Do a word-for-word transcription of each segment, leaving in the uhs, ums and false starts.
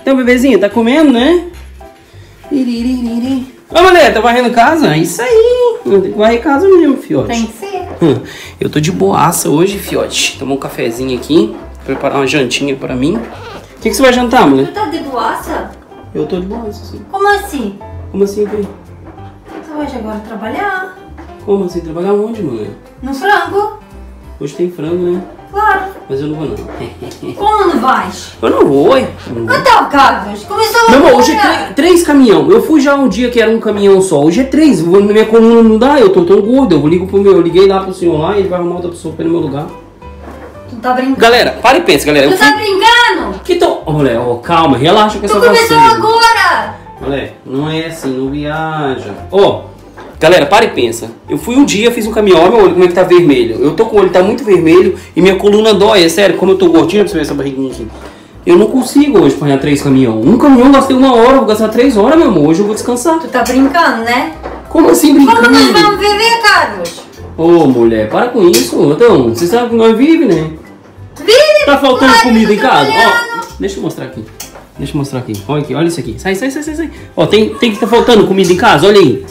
Então, bebezinho, tá comendo, né? Ô, mulher, tá varrendo casa? Isso aí, hein? Varrer casa mesmo, fiote. Tem que ser. Eu tô de boaça hoje, fiote. Tomar um cafezinho aqui, preparar uma jantinha pra mim. O que, que você vai jantar, mulher? Tu tá de boaça? Eu tô de boaça, sim. Como assim? Como assim, filho? Tu vai agora trabalhar. Como assim? Trabalhar onde, mulher? No frango. Hoje tem frango, né? Claro. Mas eu não vou, não. Como não vais? Eu não vou, hein? Então, Carlos, começou a... Meu amor, hoje é três caminhão. Eu fui já um dia que era um caminhão só. Hoje é três. Minha coluna não dá, eu tô tão gordo. Eu ligo pro meu, eu liguei lá pro senhor lá e ele vai arrumar outra pessoa pra ir no meu lugar. Tu tá brincando? Galera, para e pensa, galera. Tu eu tá fui... brincando? Que tô... Olha, ó, calma, relaxa com essa vacina. Tu começou agora! Olha, não é assim, não viaja. Ó... Oh, galera, para e pensa. Eu fui um dia, fiz um caminhão, olha meu olho como é que tá vermelho. Eu tô com o olho, tá muito vermelho e minha coluna dói, é sério. Como eu tô gordinho, pra você ver essa barriguinha aqui. Eu não consigo hoje apanhar três caminhão. Um caminhão eu gastei uma hora, eu vou gastar três horas, meu amor. Hoje eu vou descansar. Tu tá brincando, né? Como assim brincando? Como nós vamos viver, Carlos? Ô, mulher, para com isso. Então, você sabe que nós vivemos, né? Vive! Tá faltando comida em casa? Ó, deixa eu mostrar aqui. Deixa eu mostrar aqui. Olha aqui, olha isso aqui. Sai, sai, sai, sai. sai. Ó, tem, tem que tá faltando comida em casa, olha aí.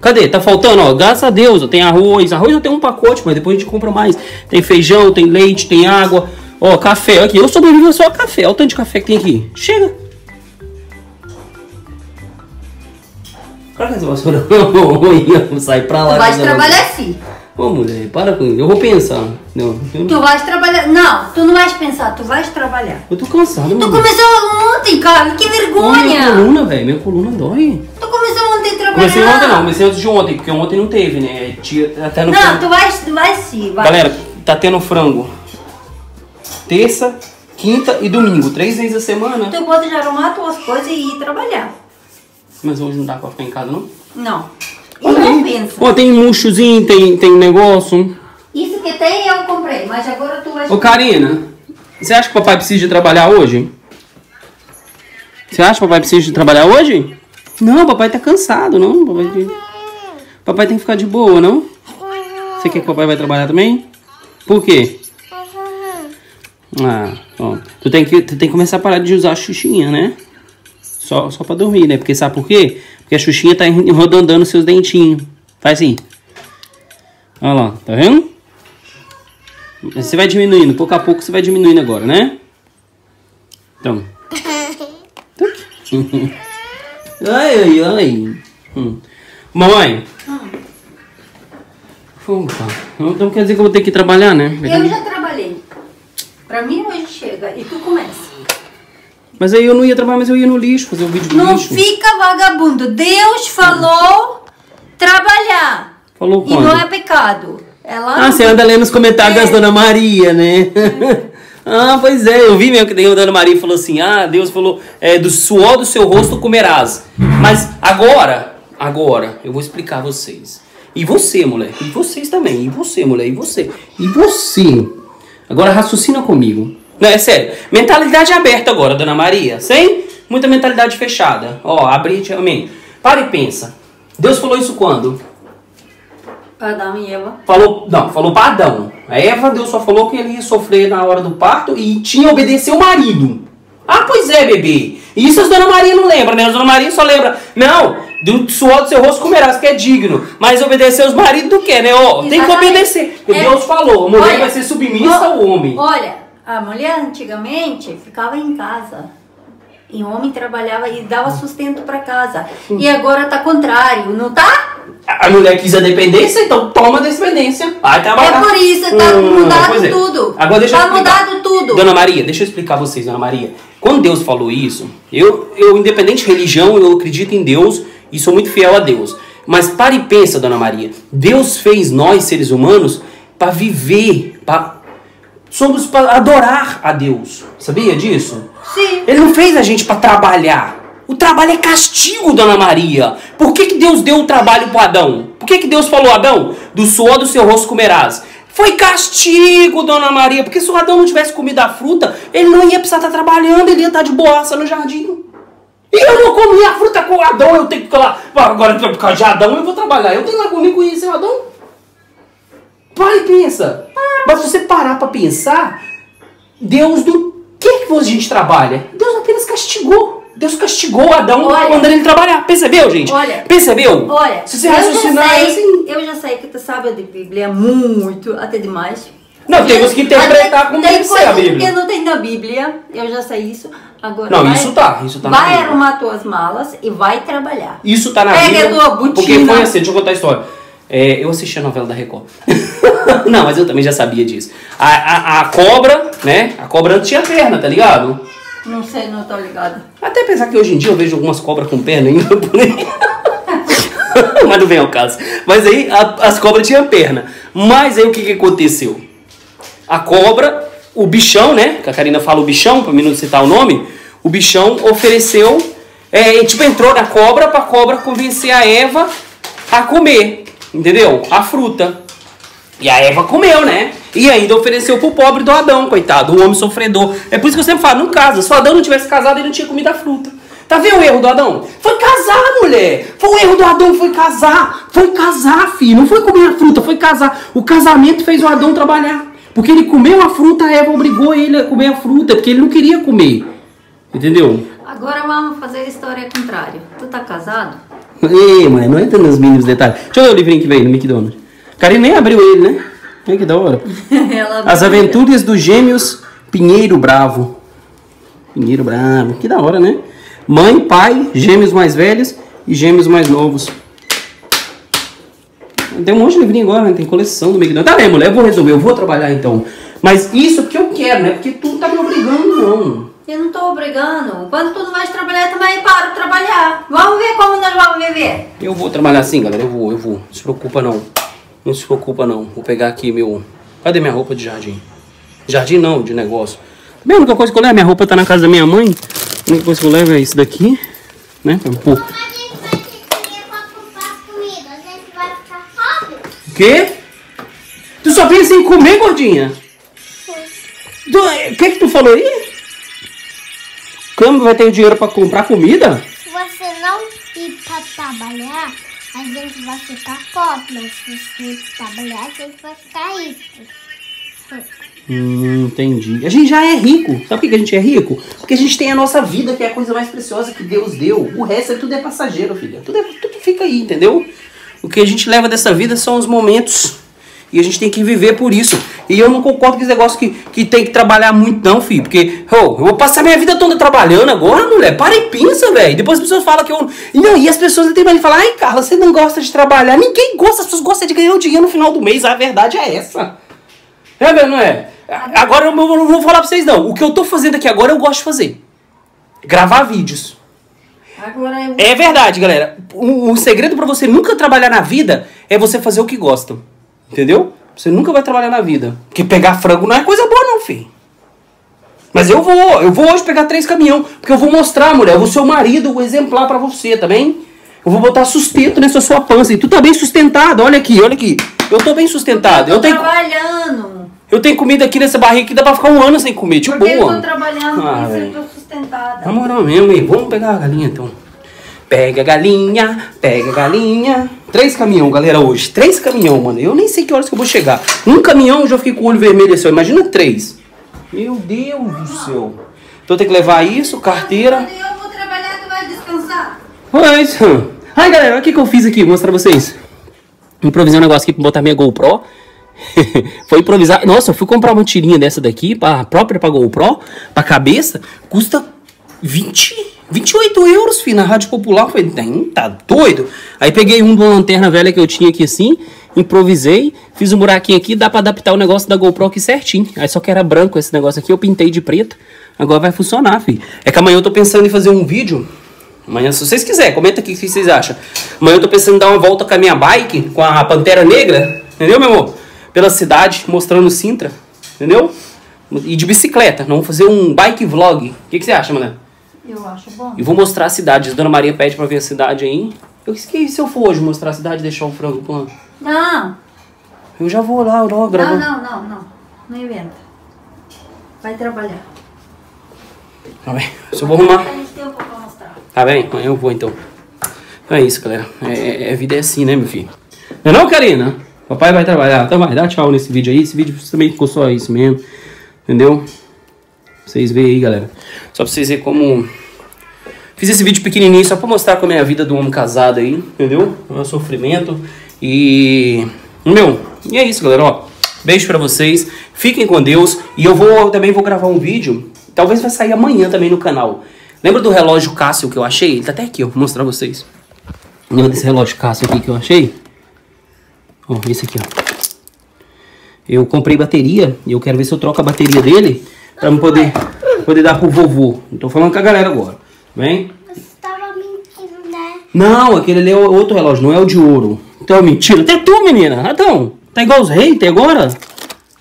Cadê? Tá faltando, ó, graças a Deus, ó, tem arroz, arroz eu tenho um pacote, mas depois a gente compra mais. Tem feijão, tem leite, tem água, ó, café, aqui, eu sobrevivo só a café, olha o tanto de café que tem aqui. Chega! Para com essa vassoura, sai pra lá. Tu vais trabalhar assim. Ô, mulher, para com isso, eu vou pensar. Não, eu não... Tu vais trabalhar, não, tu não vais pensar, tu vais trabalhar. Eu tô cansado, mano. Tu começou ontem, cara, que vergonha. Ô, minha coluna, velho, minha coluna dói. Tu começou ontem trabalhar. Comecei ontem não, comecei antes de ontem, porque ontem não teve, né? Até no não, frango. Tu vais, tu vais sim, vai. Galera, tá tendo frango terça, quinta e domingo, três vezes a semana. Tu pode já arrumar tuas coisas e ir trabalhar. Mas hoje não dá pra ficar em casa, não? Não. Ó, oh, tem murchozinho, tem, tem negócio. Isso que tem eu comprei, mas agora tu vai... Ô, Karina, você acha que o papai precisa de trabalhar hoje? Você acha que o papai precisa de trabalhar hoje? Não, o papai tá cansado, não? Papai, de... papai tem que ficar de boa, não? Você quer que o papai vai trabalhar também? Por quê? Ah, ó. Tu tem que, tu tem que começar a parar de usar a xuxinha, né? Só, só pra dormir, né? Porque sabe por quê? Porque a xuxinha tá rodandando seus dentinhos. Faz assim. Olha lá, tá vendo? Você vai diminuindo. Pouco a pouco você vai diminuindo agora, né? Então. Ai, ai, ai. Hum. Mamãe. Opa. Então quer dizer que eu vou ter que trabalhar, né? Eu já trabalhei. Pra mim hoje chega. E tu começa. Mas aí eu não ia trabalhar, mas eu ia no lixo, fazer um vídeo do não lixo. Não fica vagabundo. Deus falou trabalhar. Falou quando? E não é pecado. Ela ah, você anda lendo os comentários é. das Dona Maria, né? É. Ah, pois é. Eu vi mesmo que a Dona Maria falou assim, ah, Deus falou, é, do suor do seu rosto comerás. Mas agora, agora, eu vou explicar a vocês. E você, mulher. E vocês também. E você, mulher. E você. E você. Agora raciocina comigo. Não, é sério. Mentalidade aberta agora, Dona Maria. Sem muita mentalidade fechada. Ó, abre amém. Para e pensa. Deus falou isso quando? Para Adão e Eva. Falou, não, falou para Adão. A Eva, Deus só falou que ele ia sofrer na hora do parto e tinha obedecer o marido. Ah, pois é, bebê. Isso as Dona Maria não lembra, né? As Dona Maria só lembra. Não, do suor do seu rosto comerás, que é digno. Mas obedecer os maridos do que, né? Ó, tem que obedecer. É. Deus falou, a mulher olha, vai ser submissa ao homem. Olha... A mulher antigamente ficava em casa e o homem trabalhava e dava sustento para casa. Sim. E agora tá contrário, não tá? A mulher quis a dependência, então toma a dependência. Vai trabalhar. É por isso, tá hum, mudado é. tudo. Agora deixa tá eu mudado tudo. Dona Maria, deixa eu explicar a vocês, Dona Maria. Quando Deus falou isso, eu, eu independente de religião, eu acredito em Deus e sou muito fiel a Deus. Mas para e pensa, Dona Maria. Deus fez nós, seres humanos, para viver, para... Somos para adorar a Deus. Sabia disso? Sim. Ele não fez a gente para trabalhar. O trabalho é castigo, Dona Maria. Por que, que Deus deu o trabalho para Adão? Por que, que Deus falou, Adão, do suor do seu rosto comerás? Foi castigo, Dona Maria. Porque se o Adão não tivesse comido a fruta, ele não ia precisar estar trabalhando, ele ia estar de boaça no jardim. E eu não comi a fruta com o Adão, eu tenho que falar, agora por causa de Adão eu vou trabalhar. Eu tenho que ir lá comigo e ser o Adão. Para e pensa. Mas se você parar para pensar, Deus do que, que a gente trabalha? Deus apenas castigou. Deus castigou Adão, olha, mandando ele trabalhar. Percebeu, gente? Olha, percebeu? Olha, se você raciocinar assim... Eu já sei que tu sabe de Bíblia muito, até demais. Não, temos que interpretar como deve ser a Bíblia. Não tem na Bíblia, eu já sei isso. Agora, não, vai, isso tá, isso tá na Bíblia. Vai arrumar tuas malas e vai trabalhar. Isso tá na Bíblia. Pega tua botina. Porque foi assim, deixa eu contar a história. É, eu assisti a novela da Record. Não, mas eu também já sabia disso. A, a, a cobra, né? A cobra antes tinha perna, tá ligado? Não sei, não tô ligado. Até pensar que hoje em dia eu vejo algumas cobras com perna ainda por aí. Mas não vem ao caso. Mas aí a, as cobras tinham perna. Mas aí o que, que aconteceu? A cobra, o bichão, né? Que a Karina fala o bichão, pra mim não citar o nome. O bichão ofereceu... É, tipo, entrou na cobra pra cobra convencer a Eva a comer. Entendeu? A fruta. E a Eva comeu, né? E ainda ofereceu pro pobre do Adão, coitado. O homem sofredor. É por isso que eu sempre falo, não casa. Se o Adão não tivesse casado, ele não tinha comido a fruta. Tá vendo o erro do Adão? Foi casar, mulher. Foi o erro do Adão, foi casar. Foi casar, filho. Não foi comer a fruta, foi casar. O casamento fez o Adão trabalhar. Porque ele comeu a fruta, a Eva obrigou ele a comer a fruta, porque ele não queria comer. Entendeu? Agora vamos fazer a história contrária. Tu tá casado? Ei, mãe, não entra nos mínimos detalhes. Deixa eu ver o livrinho que veio no McDonald's. A Karina nem abriu ele, né? Olha que da hora. As Aventuras dos Gêmeos Pinheiro Bravo. Pinheiro Bravo. Que da hora, né? Mãe, pai, gêmeos mais velhos e gêmeos mais novos. Tem um monte de livrinho agora, né? Tem coleção do McDonald's. Tá bem, mulher, eu vou resolver, eu vou trabalhar então. Mas isso que eu quero, né? Porque tu não tá me obrigando, não. Eu não tô obrigando. Quando tu não vais trabalhar, também paro de trabalhar. Vamos ver como nós vamos viver. Eu vou trabalhar sim, galera. Eu vou, eu vou. Não se preocupa, não. Não se preocupa, não. Vou pegar aqui meu... Cadê minha roupa de jardim? Jardim não, de negócio. Também a única coisa que eu levo, minha roupa tá na casa da minha mãe. A única coisa que eu levo é isso daqui, né? Um pouco. Quê? Tu só pensa em comer, gordinha? O que que tu falou aí? Como vai ter o dinheiro pra comprar comida? Se você não ir pra trabalhar, a gente vai ficar pobre. Mas se você trabalhar, a gente vai ficar rico. Hum, entendi. A gente já é rico. Sabe por que a gente é rico? Porque a gente tem a nossa vida, que é a coisa mais preciosa que Deus deu. O resto é tudo é passageiro, filha. Tudo, é, tudo fica aí, entendeu? O que a gente leva dessa vida são os momentos. E a gente tem que viver por isso. E eu não concordo com esse negócio que, que tem que trabalhar muito não, filho. Porque oh, eu vou passar minha vida toda trabalhando agora, mulher. Para e pensa, velho. Depois as pessoas falam que eu... Não, e as pessoas têm que falar, ai, Carla, você não gosta de trabalhar. Ninguém gosta, as pessoas gostam de ganhar o dinheiro no final do mês. A verdade é essa. É, velho, não é? Agora eu não vou falar pra vocês, não. O que eu tô fazendo aqui agora, eu gosto de fazer. Gravar vídeos. Agora eu... É verdade, galera. O, o segredo pra você nunca trabalhar na vida é você fazer o que gosta. Entendeu? Você nunca vai trabalhar na vida. Porque pegar frango não é coisa boa não, filho. Mas eu vou. Eu vou hoje pegar três caminhão. Porque eu vou mostrar, mulher. Eu vou ser o marido, o exemplar pra você, tá bem? Eu vou botar sustento nessa sua pança. E tu tá bem sustentado. Olha aqui, olha aqui. Eu tô bem sustentado. Eu, eu tô tenho... trabalhando. Eu tenho comida aqui nessa barriga que dá pra ficar um ano sem comer. Tipo, porque boa. Eu tô trabalhando ah, porque eu tô sustentada. Na moral mesmo, hein? Vamos pegar a galinha, então. Pega a galinha, pega a galinha. Três caminhão, galera, hoje. Três caminhão, mano. Eu nem sei que horas que eu vou chegar. Um caminhão eu já fiquei com o olho vermelho assim, ó. Imagina três. Meu Deus do céu. Então tem que levar isso, carteira. Eu vou trabalhar, tu vai descansar. Pois. Ai, galera, olha o que que eu fiz aqui. Vou mostrar pra vocês. Improvisei um negócio aqui pra botar minha GoPro. Foi improvisar. Nossa, eu fui comprar uma tirinha dessa daqui, pra, própria pra GoPro, pra cabeça. Custa vinte, vinte e oito euros, filho, na Rádio Popular. Falei, tá doido? Aí peguei um de uma lanterna velha que eu tinha aqui assim, improvisei, fiz um buraquinho aqui, dá pra adaptar o negócio da GoPro aqui certinho. Aí só que era branco esse negócio aqui, eu pintei de preto. Agora vai funcionar, filho. É que amanhã eu tô pensando em fazer um vídeo. Amanhã, se vocês quiserem, comenta aqui o que vocês acham. Amanhã eu tô pensando em dar uma volta com a minha bike, com a Pantera Negra, entendeu, meu amor? Pela cidade, mostrando Sintra, entendeu? E de bicicleta, vamos fazer um bike vlog. O que, que você acha, mulher? Eu acho bom. E vou mostrar a cidade. Dona Maria pede pra ver a cidade aí. Eu esqueci, se eu for hoje mostrar a cidade e deixar o frango com ela? Não. Eu já vou lá, eu gravo. Não, não, não, não. Não inventa. Vai trabalhar. Tá bem. Só vou arrumar. Tá bem? Eu vou então. Então é isso, galera. É, é, a vida é assim, né, meu filho? Não é não, Karina? Papai vai trabalhar. Então vai, dá tchau nesse vídeo aí. Esse vídeo também ficou só isso mesmo. Entendeu? Pra vocês verem aí, galera. Só pra vocês verem como... Fiz esse vídeo pequenininho só pra mostrar como é a vida do homem casado aí, entendeu? O meu sofrimento e... Meu, e é isso, galera, ó. Beijo pra vocês, fiquem com Deus. E eu vou eu também vou gravar um vídeo, talvez vai sair amanhã também no canal. Lembra do relógio Cássio que eu achei? Ele tá até aqui, ó, vou mostrar pra vocês. Lembra desse relógio Cássio aqui que eu achei? Ó, esse aqui, ó. Eu comprei bateria e eu quero ver se eu troco a bateria dele pra me poder, poder dar pro vovô. Não tô falando com a galera agora, vem? Você tava mentindo, né? Não, aquele ali é outro relógio, não é o de ouro. Então, mentira. Até tu, menina. Então, tá igual os haters agora.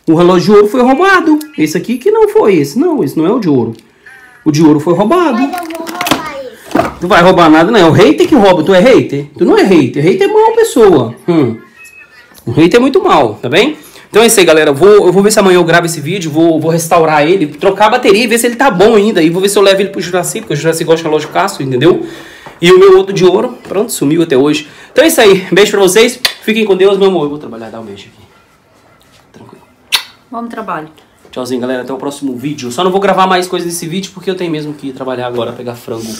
O relógio de ouro foi roubado. Esse aqui que não foi esse. Não, esse não é o de ouro. O de ouro foi roubado. Mas eu vou roubar isso. Tu vai roubar nada, não. É o hater que rouba. Tu é hater? Tu não é hater. Hater é mal pessoa. Hum. O hater é muito mal, tá bem? Então é isso aí, galera. Vou, eu vou ver se amanhã eu gravo esse vídeo. Vou, vou restaurar ele, trocar a bateria e ver se ele tá bom ainda. E vou ver se eu levo ele pro Juraci, porque o Juraci gosta de relógio Cássio, entendeu? E o meu outro de ouro, pronto, sumiu até hoje. Então é isso aí. Beijo pra vocês. Fiquem com Deus, meu amor. Eu vou trabalhar, dar um beijo aqui. Tranquilo. Vamos trabalho. Tchauzinho, galera. Até o próximo vídeo. Só não vou gravar mais coisas desse vídeo, porque eu tenho mesmo que ir trabalhar agora, pegar frango.